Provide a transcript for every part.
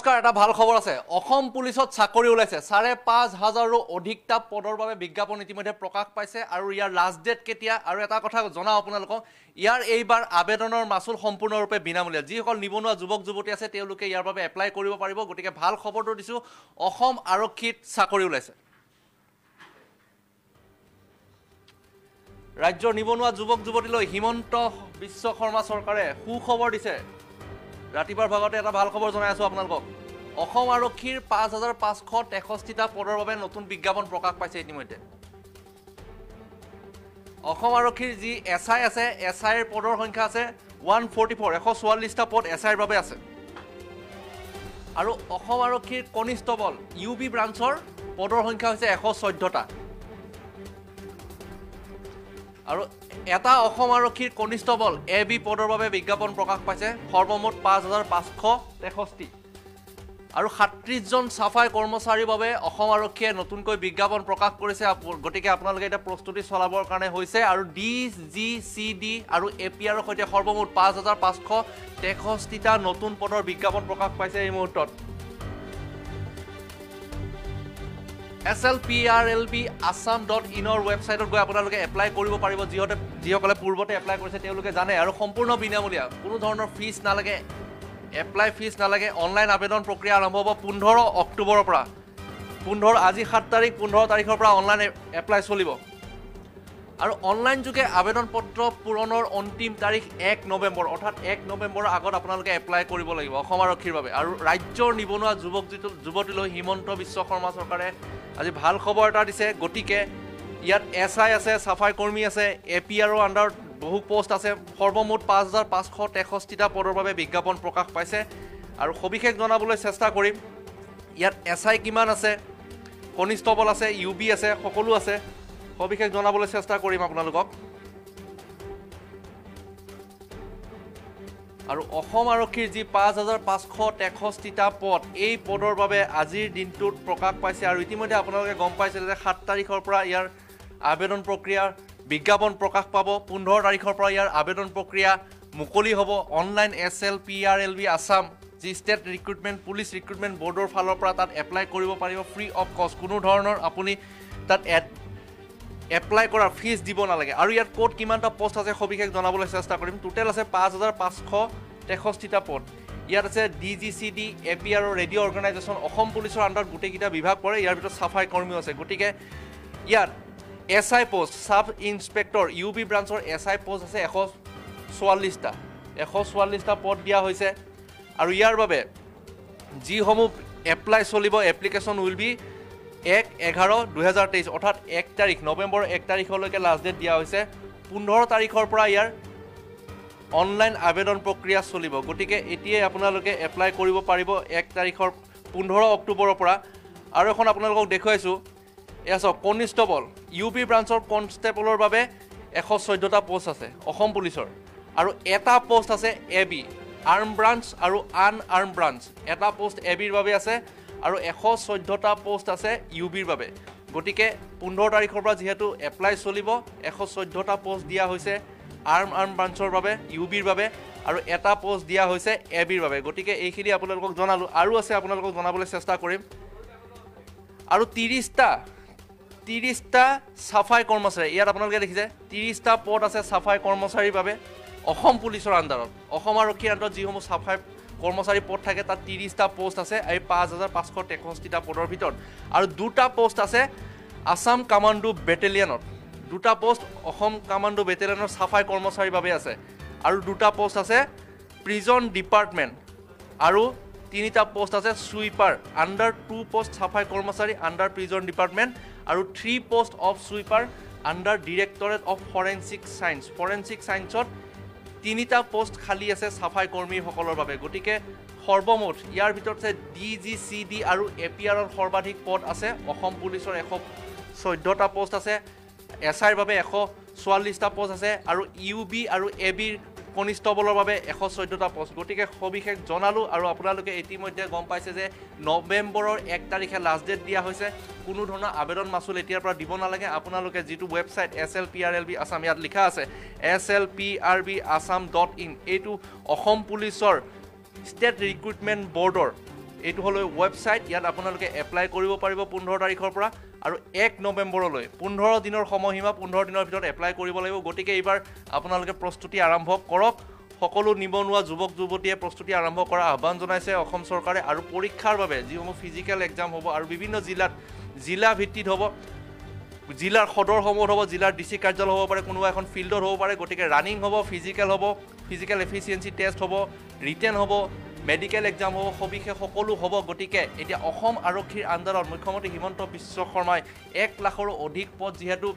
নমস্কাৰ এটা ভাল খবৰ আছে অসম পুলিছত চাকৰি ওলাইছে 5,500 অধিকটা পদৰ বাবে বিজ্ঞাপন ইতিমধ্যে প্ৰকাশ পাইছে আৰু ইয়াৰ লাষ্ট ডেট কেতিয়া আৰু এটা কথা জনা আপোনালোকক ইয়াৰ এইবাৰ আবেদনৰ মাসুল সম্পূৰ্ণৰূপে বিনামূলীয়া যিসকল নিবনুৱা যুৱক যুৱতী আছে তেওঁলোকে ইয়াৰ বাবে এপ্লাই কৰিব পাৰিব গতিকে ভাল খবৰটো দিছো অসম আৰক্ষীত চাকৰি ওলাইছে ৰাজ্যৰ নিবনুৱা যুৱক যুৱতীলৈ হিমন্ত বিশ্ব শৰ্মা চৰকাৰে সুখবৰ দিছে ৰাতিপাৰ ভাগতে এটা ভাল খবৰ জনাই আছো আপোনালোকক অসম আৰক্ষীৰ 5,563 টা পদৰ বাবে নতুন বিজ্ঞাপন প্ৰকাশ পাইছে ইতিমধ্যে অসম আৰক্ষীৰ যি এসআই আছে এসআইৰ পদৰ সংখ্যা আছে 144 144 টা পদ এসআইৰ বাবে আছে আৰু অসম আৰক্ষীৰ কনিষ্টবল ইউবি ব্ৰাঞ্চৰ পদৰ সংখ্যা হৈছে 114 টা আৰু এটা অসম আৰক্ষীৰ কনিষ্টবল এবি পদৰ বাবে বিজ্ঞাপন প্ৰকাশ পাইছে সৰ্বমুঠ 5,563 আৰু 37 জন সাফাই কৰ্মচাৰীৰ বাবে অসম আৰক্ষীয়ে নতুনকৈ বিজ্ঞাপন প্ৰকাশ কৰিছে গতিকে আপোনালোকে এটা প্ৰস্তুতি চলাবৰ কাৰণে হৈছে আৰু ডিজিচিডি আৰু এপিআৰ সৈতে সৰ্বমুঠ 5,563 টা নতুন পদৰ বিজ্ঞাপন প্ৰকাশ পাইছে এই মুহূৰ্তত slprlb assam.in website গৈ আপোনালোকে এপ্লাই কৰিব পাৰিব যিসকলে পূৰ্বতে এপ্লাই কৰিছে তেওঁলোকে জানে আৰু সম্পূৰ্ণ বিনামূলীয়া কোনো ধৰণৰ ফিছ নালাগে এপ্লাই ফিছ নালাগে অনলাইন আবেদন প্ৰক্ৰিয়া আৰম্ভ হ'ব 15 অক্টোবৰৰ পৰা 15 আজি 7 তাৰিখ 15 তাৰিখৰ পৰা অনলাইন এপ্লাই চলিব আৰু অনলাইন যোগে আবেদন পত্ৰ পূৰণৰ অন্তিম তাৰিখ 1 নৱেম্বৰ অৰ্থাৎ 1 নৱেম্বৰৰ আগত আপোনালোকে এপ্লাই কৰিব লাগিব অসম আৰক্ষীৰ বাবে আৰু ৰাজ্যৰ নিবনুৱা যুৱক যুৱতীলৈ হিমন্ত বিশ্ব শৰ্মা চৰকাৰে আজি ভাল খবৰ এটা দিছে গতিকে ইয়াত এসআই আছে সাফাই কৰ্মী আছে এপিআৰৰ আণ্ডাৰ বহু পোষ্ট আছে সৰ্বমুঠ 5,563 টা পদৰ বাবে বিজ্ঞাপন প্ৰকাশ পাইছে আৰু সবিশেষ জনাবলৈ চেষ্টা কৰিম ইয়াত এসআই কিমান আছে কনিষ্টবল আছে ইউবি আছে সকলো আছে সবিশেষ জনাবলৈ চেষ্টা কৰিম আপোনালোকক আৰু অসম আৰক্ষীৰ যি 5,563 টা পদ এই পদৰ বাবে আজিৰ দিনটোত প্ৰকাশ পাইছে আৰু ইতিমধ্যে আপোনালোকে গম পাইছে যে 7 তাৰিখৰ পৰা ইয়াৰ আবেদন প্ৰক্ৰিয়া বিজ্ঞাপন প্ৰকাশ পাব 15 তাৰিখৰ পৰা ইয়াৰ আবেদন প্ৰক্ৰিয়া মুকলি হ'ব অনলাইন slprlb assam যি ষ্টেট ৰিক্ৰুটমেণ্ট পুলিচ ৰিক্ৰুটমেণ্ট বৰ্ডৰ ফালৰ পৰা তাত এপ্লাই কৰিব পাৰিব ফ্ৰী অফ কষ্ট কোনো ধৰণৰ আপুনি তাত এপ্লাই কৰা ফিজ দিব নালাগে আৰু ইয়াত কোড কিমানটা পোষ্ট আছে সবিশেষ জনাবলৈ চেষ্টা কৰিম টোটাল আছে 5,563 টা পদ ইয়াত আছে D G C D A P R radio' organisation Assam পুলিচৰ আণ্ডাৰত গোটেইকিটা বিভাগ পৰে ইয়াৰ ভিতৰত সাফাই কৰ্মী আছে গতিকে ইয়াত SI post sub inspector UB ব্ৰাঞ্চৰ এসআই পোষ্ট আছে 144 টা 144 টা পদ দিয়া হৈছে আৰু ইয়াৰ বাবে যিসমূহ এপ্লাই চলিব এপ্লিকেশ্যন উইল বি 1/11/2023 অর্থাৎ 1 তারিখ নভেম্বর 1 তারিখলৈকে লাস্ট ডেট দিয়া হয়েছে 15 তাৰিখৰ পৰা ইয়াৰ অনলাইন আবেদন প্ৰক্ৰিয়া চলিব গতিকে এতিয়াই আপোনালোকে এপ্লাই কৰিব পাৰিব 1 তাৰিখৰ 15 অক্টোবৰৰ পৰা আৰু এখন আপোনালোকক দেখুৱাইছো এসব কনস্টেবল ইউপি ব্ৰাঞ্চৰ কনস্টেবলৰ বাবে 114 টা পোষ্ট আছে অসম পুলিচৰ আৰু এটা পোষ্ট আছে এবি আৰ্ম ব্ৰাঞ্চ আৰু আন আৰ্ম ব্ৰাঞ্চ এটা পোষ্ট এবিৰ বাবে আছে আৰু 114 টা পোষ্ট আছে ইউবিৰ বাবে গতিকে 15 তাৰিখৰ পৰা যেহেতু এপ্লাই চলিব 114 টা পোষ্ট দিয়া হৈছে আৰ্ম ব্ৰাঞ্চৰ বাবে ইউবিৰ বাবে আৰু এটা পোষ্ট দিয়া হৈছে এবিৰ বাবে গতিকে এইখিনি আপোনালোকক জনালো আৰু আছে আপোনালোকক জনাবলৈ চেষ্টা কৰিম আৰু 30 টা সাফাই কৰ্মচাৰী ইয়াত আপোনালোকে দেখিছে 30 টা পদ আছে সাফাই কৰ্মচাৰীৰ বাবে অসম পুলিচৰ আণ্ডাৰত অসম আৰক্ষীৰ আণ্ডাৰত যিসমূহ সাফাই কৰ্মচাৰী পদ থাকে তাত 30 টা পোষ্ট আছে এই 5,563 টা পদৰ ভিতৰত আৰু দুটা পোষ্ট আছে আসাম কমাণ্ডো বেটেলিয়নত দুটা পোষ্ট অসম কমাণ্ডো বেটেলিয়নৰ সাফাই কৰ্মচাৰীৰ বাবে আছে আৰু দুটা পোষ্ট আছে প্ৰিজন ডিপাৰ্টমেণ্ট আৰু তিনিটা পোষ্ট আছে সুইপাৰ আণ্ডাৰ 2 পোষ্ট সাফাই কৰ্মচাৰী আণ্ডাৰ প্ৰিজন ডিপাৰ্টমেণ্ট আৰু 3 post of sweeper under directorate of forensic সায়েন্সত তিনিটা পোষ্ট খালি আছে সাফাই কৰ্মীসকলৰ বাবে গতিকে সৰ্বমুঠ ইয়াৰ ভিতৰত আছে ডিজিচিডি আৰু এপিআৰৰ সৰ্বাধিক পদ আছে অসম পুলিচৰ 114 টা পোষ্ট আছে এসআইৰ বাবে 144 টা পোষ্ট আছে আৰু ইউবি আৰু এবিৰ কনিষ্টবলৰ বাবে 114 টা পোষ্ট গতিকে সবিশেষ জনালো আৰু আপোনালোকে ইতিমধ্যে গম পাইছে যে নৱেম্বৰৰ 1 তাৰিখে লাষ্ট ডেট দিয়া হৈছে কোনো ধৰণৰ আবেদন মাচুল এতিয়াৰ পৰা দিব নালাগে আপোনালোকে যিটো ৱেবছাইট slprlb assam ইয়াত লিখা আছে slprlbassam.in এইটো অসম পুলিচৰ ষ্টেট ৰিক্ৰুটমেণ্ট বৰ্ডৰ এইটো হলো ওয়েবসাইট ইয়াত আপোনালোকে এপ্লাই কৰিব পাৰিব 15 তাৰিখৰ পৰা আৰু 1 নৱেম্বৰলৈ 15 দিনৰ সময়সীমা 15 দিনৰ ভিতৰত এপ্লাই কৰিব লাগিব গটিকে এবাৰ আপোনালোকে প্ৰস্তুতি আৰম্ভ কৰক সকলো নিবনুৱা যুৱক যুৱতীয়ে প্ৰস্তুতি আৰম্ভ কৰা আহ্বান জনাইছে অসম চৰকাৰে আৰু পৰীক্ষাৰ বাবে যিসমূহ ফিজিক্যাল এক্সাম হ'ব আৰু বিভিন্ন জিলাত জিলা ভিত্তিত হ'ব জিলাৰ সদৰ সমত হ'ব জিলাৰ ডিসি কাৰ্যালয় হ'ব পাৰে কোনোবা এখন ফিল্ডৰ হ'ব পাৰে গটিকে ৰানিং হ'ব ফিজিক্যাল এফিশিয়েন্সি টেষ্ট হ'ব ৰিটেন হ'ব Medical exam ho hobikhe hokolu hobo gotike etia Assam arokhir andolan mukhyamantri Himanta Biswa Sarmai 1 lakhor odhik pod jehetu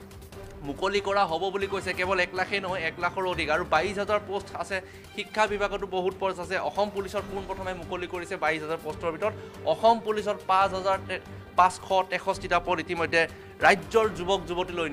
mukoli kora hobo boli koise kebol 1 lakh no 1 lakhor odhik aru 22000 post ase shikkha bibhagotu bahut post ase Assam Police or punprothome mukoli korise 22000 postor bitor Assam Police or 5563 ta pod itimodhe rajyor jubok juboti